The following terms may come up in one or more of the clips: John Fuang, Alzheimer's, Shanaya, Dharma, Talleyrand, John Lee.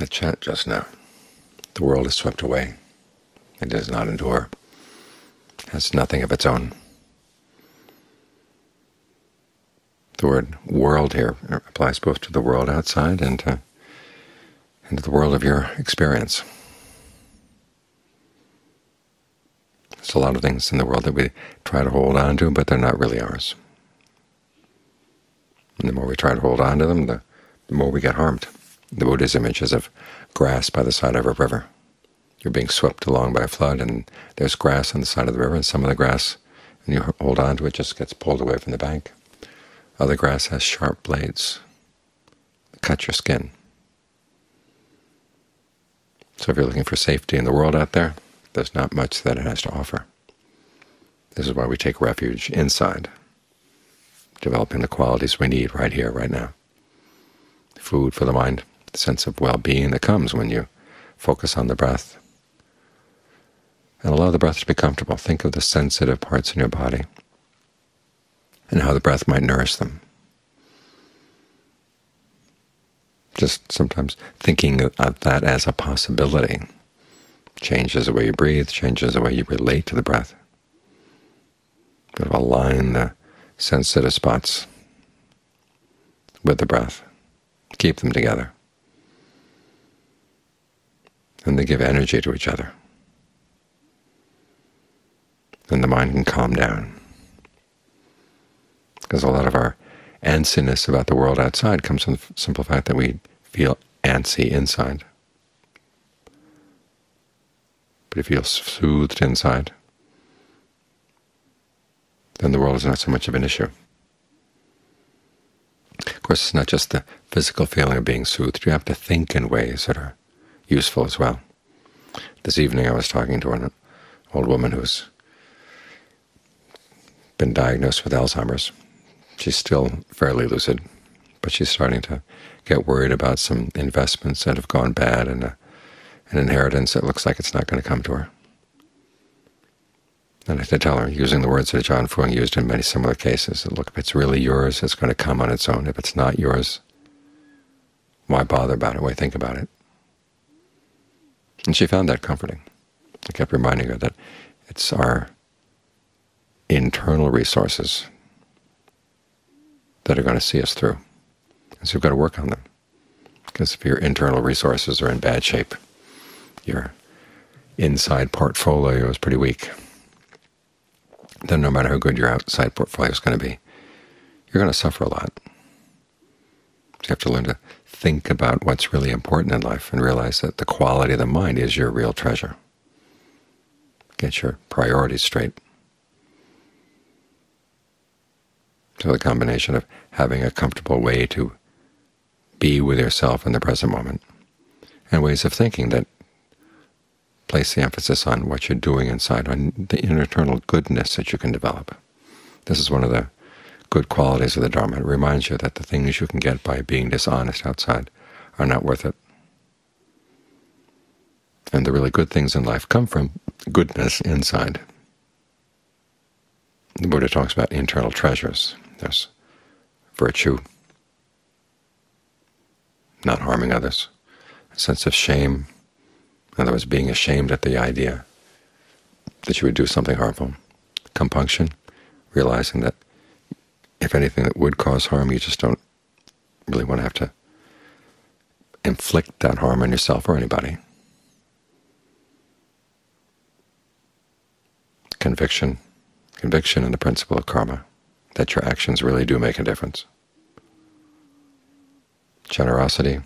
the chant just now. The world is swept away. It does not endure. It has nothing of its own. The word world here applies both to the world outside and to the world of your experience. There's a lot of things in the world that we try to hold on to, but they're not really ours. And the more we try to hold on to them, the more we get harmed. The Buddha's image is of grass by the side of a river. You're being swept along by a flood, and there's grass on the side of the river, and some of the grass, and you hold on to it, just gets pulled away from the bank. Other grass has sharp blades that cut your skin. So if you're looking for safety in the world out there, there's not much that it has to offer. This is why we take refuge inside, developing the qualities we need right here, right now. Food for the mind, the sense of well-being that comes when you focus on the breath. And allow the breath to be comfortable. Think of the sensitive parts in your body and how the breath might nourish them. Just sometimes thinking of that as a possibility changes the way you breathe, changes the way you relate to the breath. Kind of align the sensitive spots with the breath, keep them together, and they give energy to each other. Then the mind can calm down. Because a lot of our antsiness about the world outside comes from the simple fact that we feel antsy inside. But if you feel soothed inside, then the world is not so much of an issue. Of course, it's not just the physical feeling of being soothed. You have to think in ways that are useful as well. This evening I was talking to an old woman who's been diagnosed with Alzheimer's. She's still fairly lucid, but she's starting to get worried about some investments that have gone bad and an inheritance that looks like it's not going to come to her. And I had to tell her, using the words that John Fuang used in many similar cases, that look, if it's really yours, it's going to come on its own. If it's not yours, why bother about it? Why think about it? And she found that comforting. I kept reminding her that it's our internal resources that are going to see us through. And so we've got to work on them. Because if your internal resources are in bad shape, your inside portfolio is pretty weak, then no matter how good your outside portfolio is going to be, you're going to suffer a lot. You have to learn to think about what's really important in life and realize that the quality of the mind is your real treasure. Get your priorities straight. So the combination of having a comfortable way to be with yourself in the present moment and ways of thinking that place the emphasis on what you're doing inside, on the internal goodness that you can develop. This is one of the good qualities of the Dharma. It reminds you that the things you can get by being dishonest outside are not worth it. And the really good things in life come from goodness inside. The Buddha talks about internal treasures. There's virtue, not harming others, a sense of shame, in other words, being ashamed at the idea that you would do something harmful, compunction, realizing that if anything that would cause harm, you just don't really want to have to inflict that harm on yourself or anybody, conviction in the principle of karma, that your actions really do make a difference. Generosity,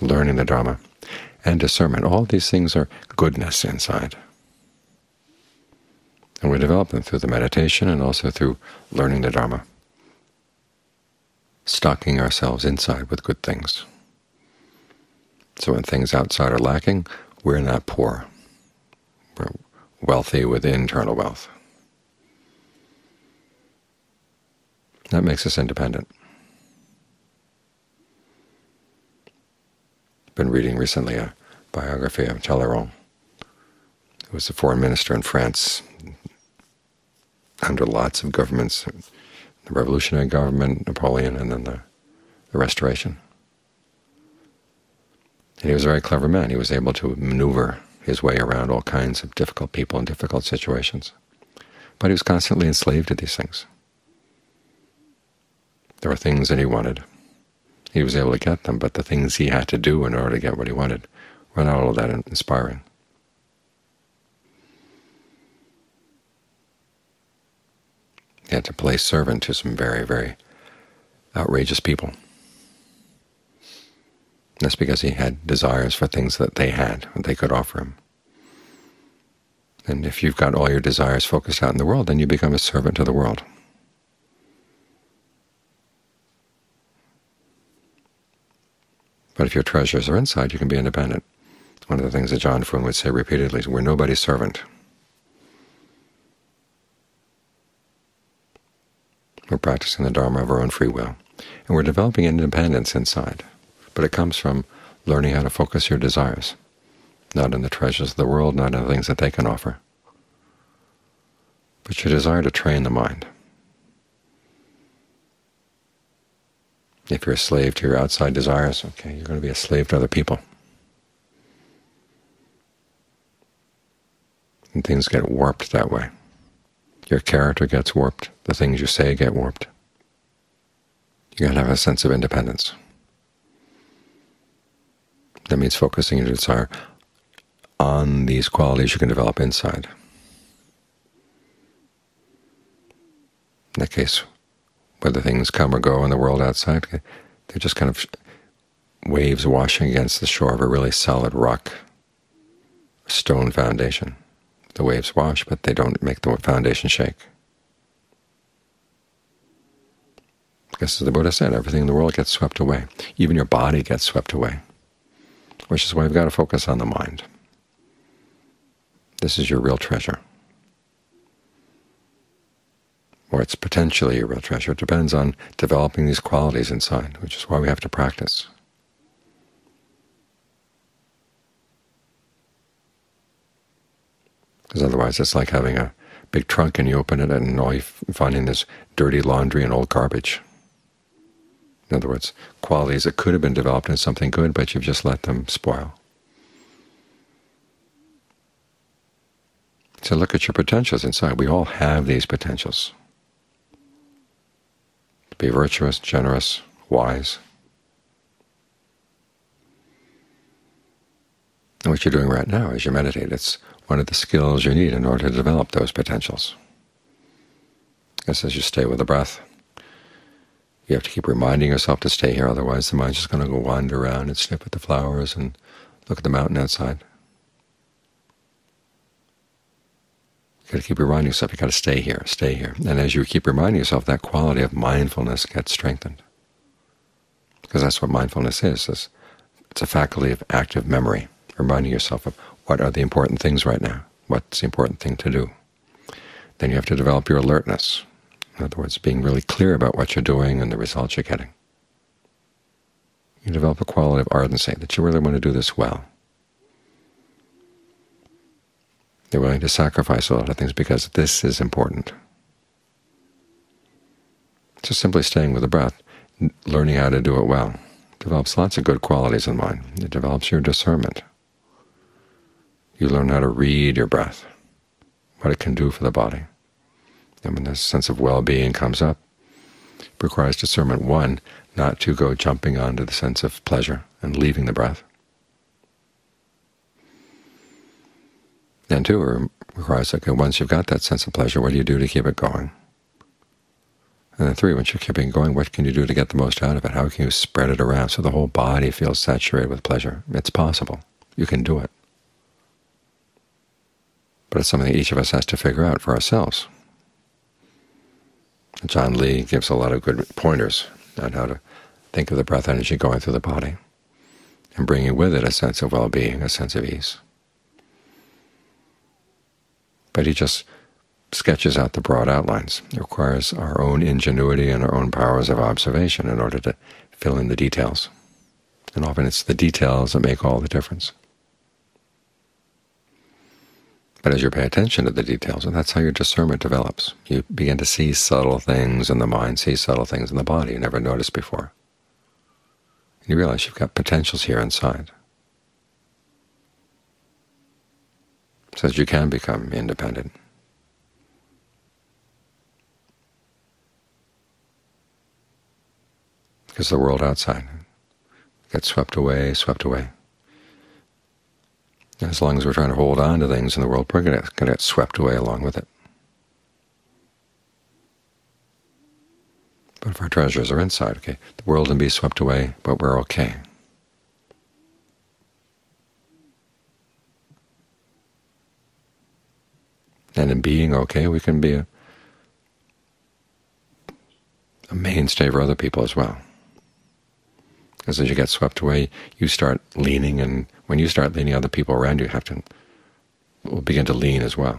learning the Dharma, and discernment. All these things are goodness inside. And we develop them through the meditation and also through learning the Dharma, stocking ourselves inside with good things. So when things outside are lacking, we're not poor. We're wealthy with internal wealth. That makes us independent. I've been reading recently a biography of Talleyrand, who was a foreign minister in France under lots of governments, the revolutionary government, Napoleon, and then the Restoration. And he was a very clever man. He was able to maneuver his way around all kinds of difficult people and difficult situations. But he was constantly enslaved to these things. There were things that he wanted. He was able to get them, but the things he had to do in order to get what he wanted were not all that inspiring. He had to play servant to some very, very outrageous people. That's because he had desires for things that they had, that they could offer him. And if you've got all your desires focused out in the world, then you become a servant to the world. But if your treasures are inside, you can be independent. One of the things that John Fuang would say repeatedly is, we're nobody's servant. We're practicing the Dharma of our own free will. And we're developing independence inside. But it comes from learning how to focus your desires, not in the treasures of the world, not in the things that they can offer, but your desire to train the mind. If you're a slave to your outside desires, okay, you're going to be a slave to other people. And things get warped that way. Your character gets warped. The things you say get warped. You've got to have a sense of independence. That means focusing your desire on these qualities you can develop inside. In that case, whether things come or go in the world outside, they're just kind of waves washing against the shore of a really solid rock, stone foundation. The waves wash, but they don't make the foundation shake. Because as the Buddha said, everything in the world gets swept away. Even your body gets swept away, which is why we've got to focus on the mind. This is your real treasure. Or it's potentially your real treasure. It depends on developing these qualities inside, which is why we have to practice. Because otherwise it's like having a big trunk and you open it and all you find in is dirty laundry and old garbage. In other words, qualities that could have been developed in something good, but you've just let them spoil. So look at your potentials inside. We all have these potentials. To be virtuous, generous, wise. And what you're doing right now is you meditate. It's one of the skills you need in order to develop those potentials. Just as you stay with the breath, you have to keep reminding yourself to stay here, otherwise the mind's just going to go wander around and sniff at the flowers and look at the mountain outside. You've got to keep reminding yourself, you've got to stay here, stay here. And as you keep reminding yourself, that quality of mindfulness gets strengthened. Because that's what mindfulness is. It's a faculty of active memory, reminding yourself of what are the important things right now, what's the important thing to do. Then you have to develop your alertness. In other words, being really clear about what you're doing and the results you're getting. You develop a quality of ardency, that you really want to do this well. You're willing to sacrifice a lot of things because this is important. Just simply staying with the breath, learning how to do it well, develops lots of good qualities in mind. It develops your discernment. You learn how to read your breath, what it can do for the body. And when this sense of well-being comes up, it requires discernment, one, not to go jumping onto the sense of pleasure and leaving the breath. And two, it requires, okay, once you've got that sense of pleasure, what do you do to keep it going? And then three, once you're keeping it going, what can you do to get the most out of it? How can you spread it around so the whole body feels saturated with pleasure? It's possible. You can do it. But it's something each of us has to figure out for ourselves. John Lee gives a lot of good pointers on how to think of the breath energy going through the body and bringing with it a sense of well-being, a sense of ease. But he just sketches out the broad outlines. It requires our own ingenuity and our own powers of observation in order to fill in the details. And often it's the details that make all the difference. But as you pay attention to the details, and that's how your discernment develops. You begin to see subtle things in the mind, see subtle things in the body you never noticed before. And you realize you've got potentials here inside. so that you can become independent. Because the world outside gets swept away, swept away. As long as we're trying to hold on to things in the world, we're going to get swept away along with it. But if our treasures are inside, okay, the world can be swept away, but we're okay. And in being okay, we can be a mainstay for other people as well. Because as you get swept away, you start leaning, and when you start leaning, other people around you will begin to lean as well.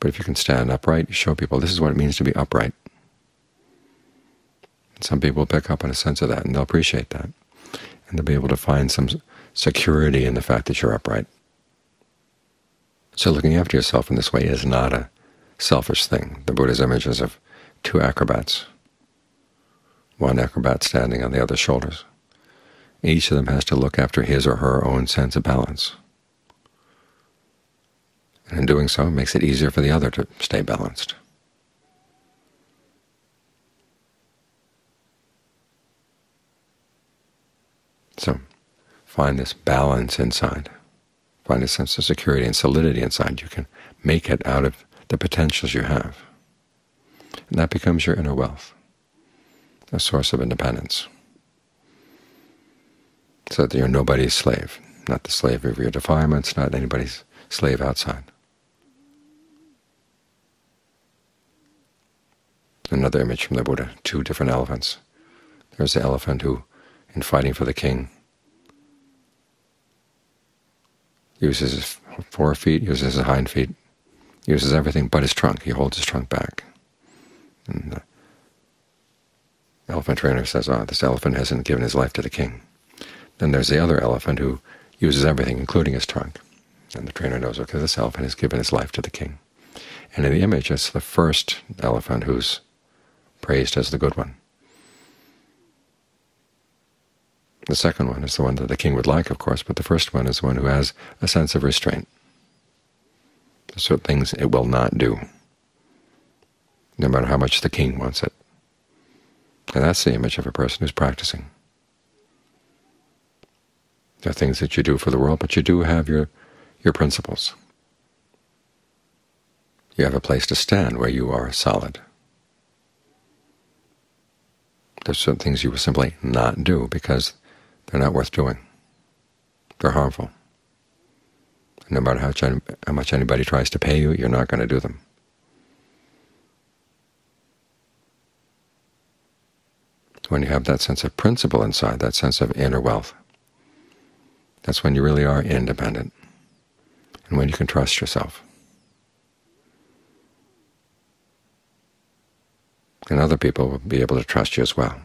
But if you can stand upright, you show people this is what it means to be upright. And some people will pick up on a sense of that, and they'll appreciate that. And they'll be able to find some security in the fact that you're upright. So looking after yourself in this way is not a selfish thing. The Buddha's images of two acrobats, one acrobat standing on the other's shoulders. Each of them has to look after his or her own sense of balance. And in doing so, it makes it easier for the other to stay balanced. So find this balance inside. Find a sense of security and solidity inside. You can make it out of the potentials you have. And that becomes your inner wealth, a source of independence, so that you're nobody's slave, not the slave of your defilements, not anybody's slave outside. Another image from the Buddha, two different elephants. There's the elephant who, in fighting for the king, uses his forefeet, uses his hind feet, uses everything but his trunk. He holds his trunk back. And the elephant trainer says, this elephant hasn't given his life to the king. Then there's the other elephant who uses everything, including his trunk. And the trainer knows, okay, this elephant has given his life to the king. And in the image, it's the first elephant who's praised as the good one. The second one is the one that the king would like, of course, but the first one is the one who has a sense of restraint. There's certain things it will not do, no matter how much the king wants it. And that's the image of a person who's practicing. There are things that you do for the world, but you do have your principles. You have a place to stand where you are solid. There's certain things you will simply not do because they're not worth doing. They're harmful. No matter how much anybody tries to pay you, you're not going to do them. When you have that sense of principle inside, that sense of inner wealth, that's when you really are independent, and when you can trust yourself. And other people will be able to trust you as well.